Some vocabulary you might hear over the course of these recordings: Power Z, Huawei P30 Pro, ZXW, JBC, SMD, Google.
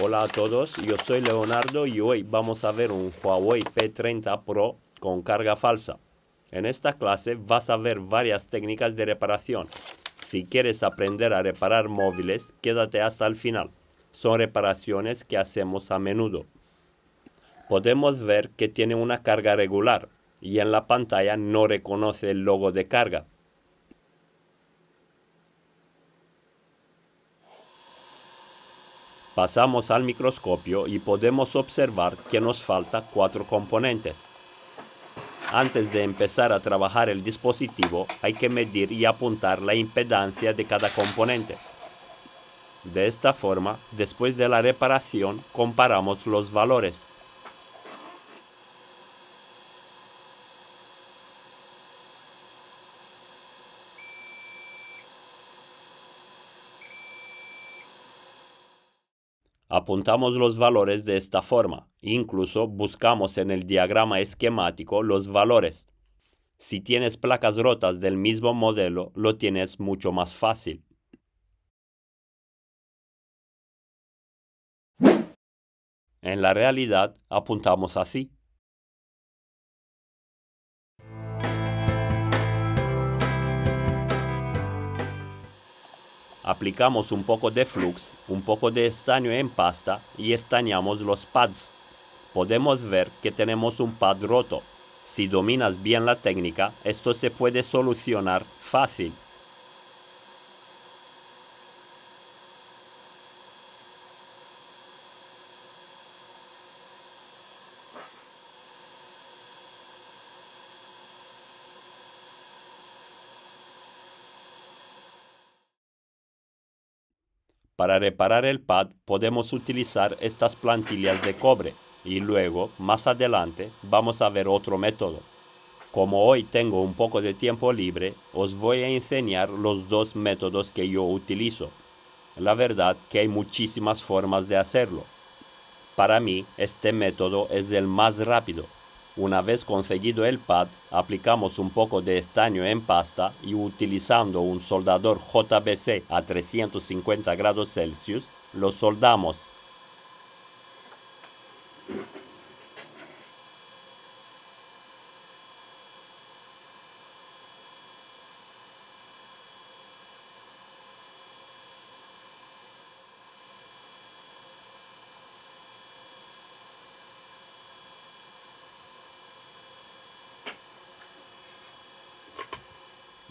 Hola a todos, yo soy Leonardo y hoy vamos a ver un Huawei P30 Pro con carga falsa. En esta clase vas a ver varias técnicas de reparación. Si quieres aprender a reparar móviles, quédate hasta el final. Son reparaciones que hacemos a menudo. Podemos ver que tiene una carga regular y en la pantalla no reconoce el logo de carga. Pasamos al microscopio y podemos observar que nos faltan 4 componentes. Antes de empezar a trabajar el dispositivo, hay que medir y apuntar la impedancia de cada componente. De esta forma, después de la reparación, comparamos los valores. Apuntamos los valores de esta forma, incluso buscamos en el diagrama esquemático los valores. Si tienes placas rotas del mismo modelo, lo tienes mucho más fácil. En la realidad, apuntamos así. Aplicamos un poco de flux, un poco de estaño en pasta y estañamos los pads. Podemos ver que tenemos un pad roto. Si dominas bien la técnica, esto se puede solucionar fácil. Para reparar el pad podemos utilizar estas plantillas de cobre y luego, más adelante, vamos a ver otro método. Como hoy tengo un poco de tiempo libre, os voy a enseñar los dos métodos que yo utilizo. La verdad que hay muchísimas formas de hacerlo. Para mí, este método es el más rápido. Una vez conseguido el pad, aplicamos un poco de estaño en pasta y utilizando un soldador JBC a 350 grados Celsius, lo soldamos.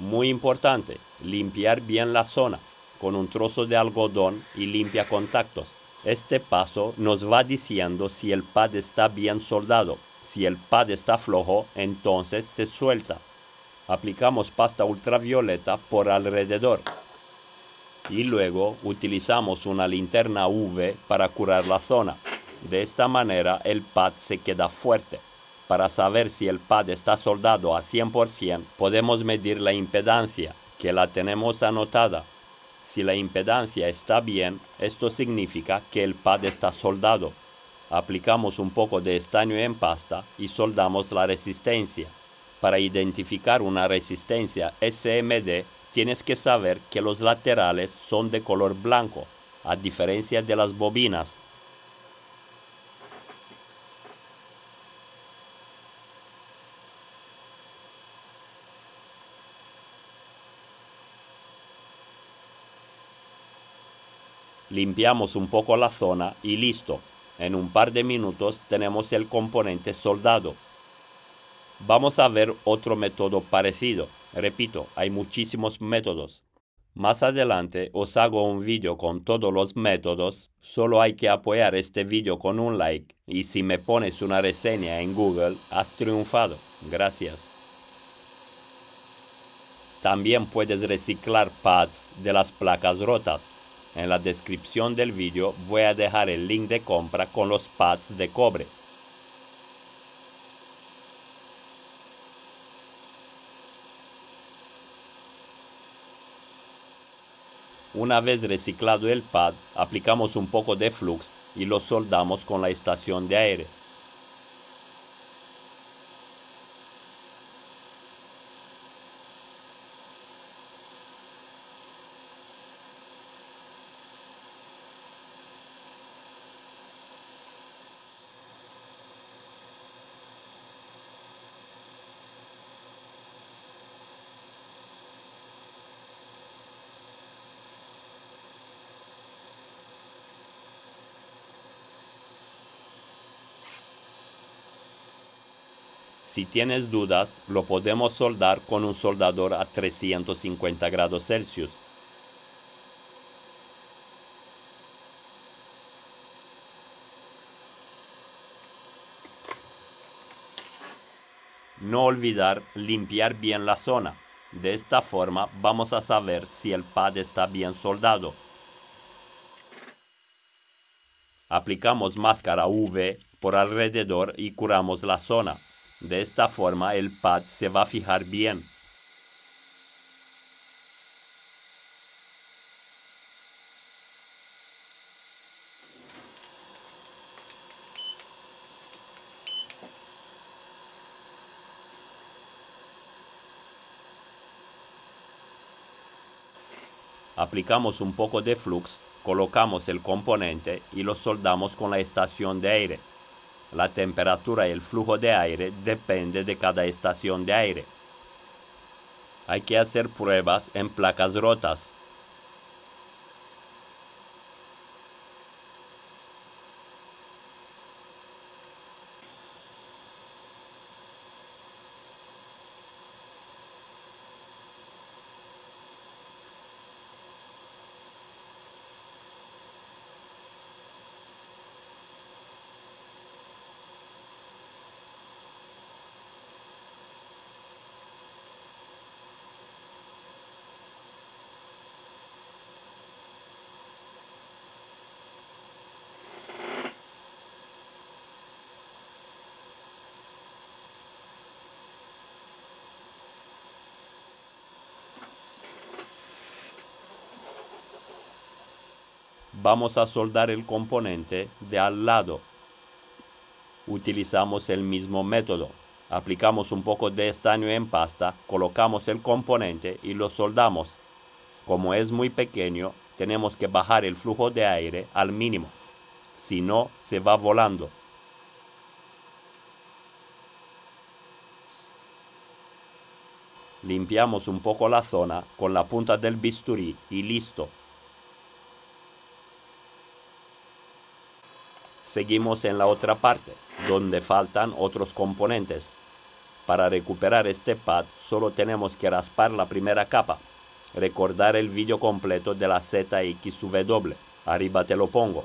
Muy importante, limpiar bien la zona con un trozo de algodón y limpia contactos. Este paso nos va diciendo si el pad está bien soldado. Si el pad está flojo, entonces se suelta. Aplicamos pasta ultravioleta por alrededor. Y luego utilizamos una linterna UV para curar la zona. De esta manera el pad se queda fuerte. Para saber si el pad está soldado a 100%, podemos medir la impedancia, que la tenemos anotada. Si la impedancia está bien, esto significa que el pad está soldado. Aplicamos un poco de estaño en pasta y soldamos la resistencia. Para identificar una resistencia SMD, tienes que saber que los laterales son de color blanco, a diferencia de las bobinas. Limpiamos un poco la zona y listo. En un par de minutos tenemos el componente soldado. Vamos a ver otro método parecido. Repito, hay muchísimos métodos. Más adelante os hago un vídeo con todos los métodos. Solo hay que apoyar este vídeo con un like y si me pones una reseña en Google, has triunfado. Gracias. También puedes reciclar pads de las placas rotas. En la descripción del vídeo voy a dejar el link de compra con los pads de cobre. Una vez reciclado el pad, aplicamos un poco de flux y lo soldamos con la estación de aire. Si tienes dudas, lo podemos soldar con un soldador a 350 grados Celsius. No olvidar limpiar bien la zona. De esta forma vamos a saber si el pad está bien soldado. Aplicamos máscara UV por alrededor y curamos la zona. De esta forma el pad se va a fijar bien. Aplicamos un poco de flux, colocamos el componente y lo soldamos con la estación de aire. La temperatura y el flujo de aire depende de cada estación de aire. Hay que hacer pruebas en placas rotas. Vamos a soldar el componente de al lado. Utilizamos el mismo método. Aplicamos un poco de estaño en pasta, colocamos el componente y lo soldamos. Como es muy pequeño, tenemos que bajar el flujo de aire al mínimo. Si no, se va volando. Limpiamos un poco la zona con la punta del bisturí y listo. Seguimos en la otra parte, donde faltan otros componentes. Para recuperar este pad, solo tenemos que raspar la primera capa. Recordar el vídeo completo de la ZXW, arriba te lo pongo.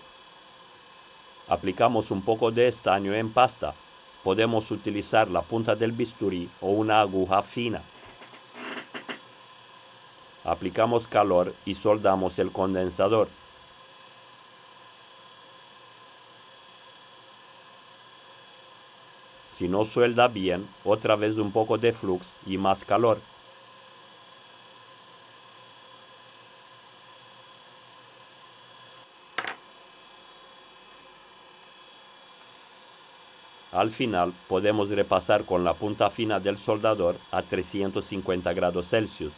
Aplicamos un poco de estaño en pasta. Podemos utilizar la punta del bisturí o una aguja fina. Aplicamos calor y soldamos el condensador. Si no suelda bien, otra vez un poco de flux y más calor. Al final podemos repasar con la punta fina del soldador a 350 grados Celsius.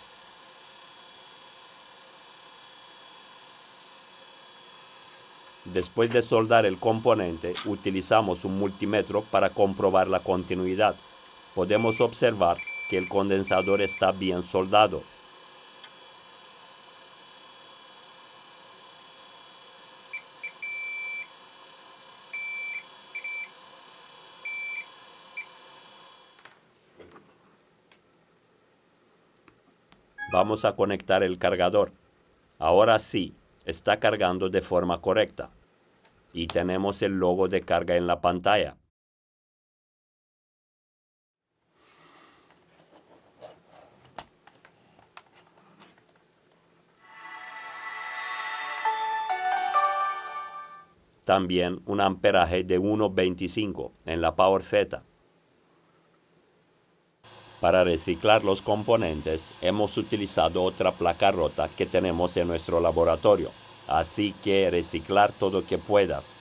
Después de soldar el componente, utilizamos un multímetro para comprobar la continuidad. Podemos observar que el condensador está bien soldado. Vamos a conectar el cargador. Ahora sí, está cargando de forma correcta. Y tenemos el logo de carga en la pantalla. También un amperaje de 1.25 en la Power Z. Para reciclar los componentes, hemos utilizado otra placa rota que tenemos en nuestro laboratorio. Así que reciclar todo que puedas.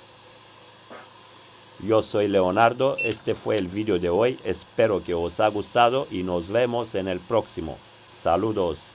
Yo soy Leonardo, este fue el vídeo de hoy, espero que os ha gustado y nos vemos en el próximo. Saludos.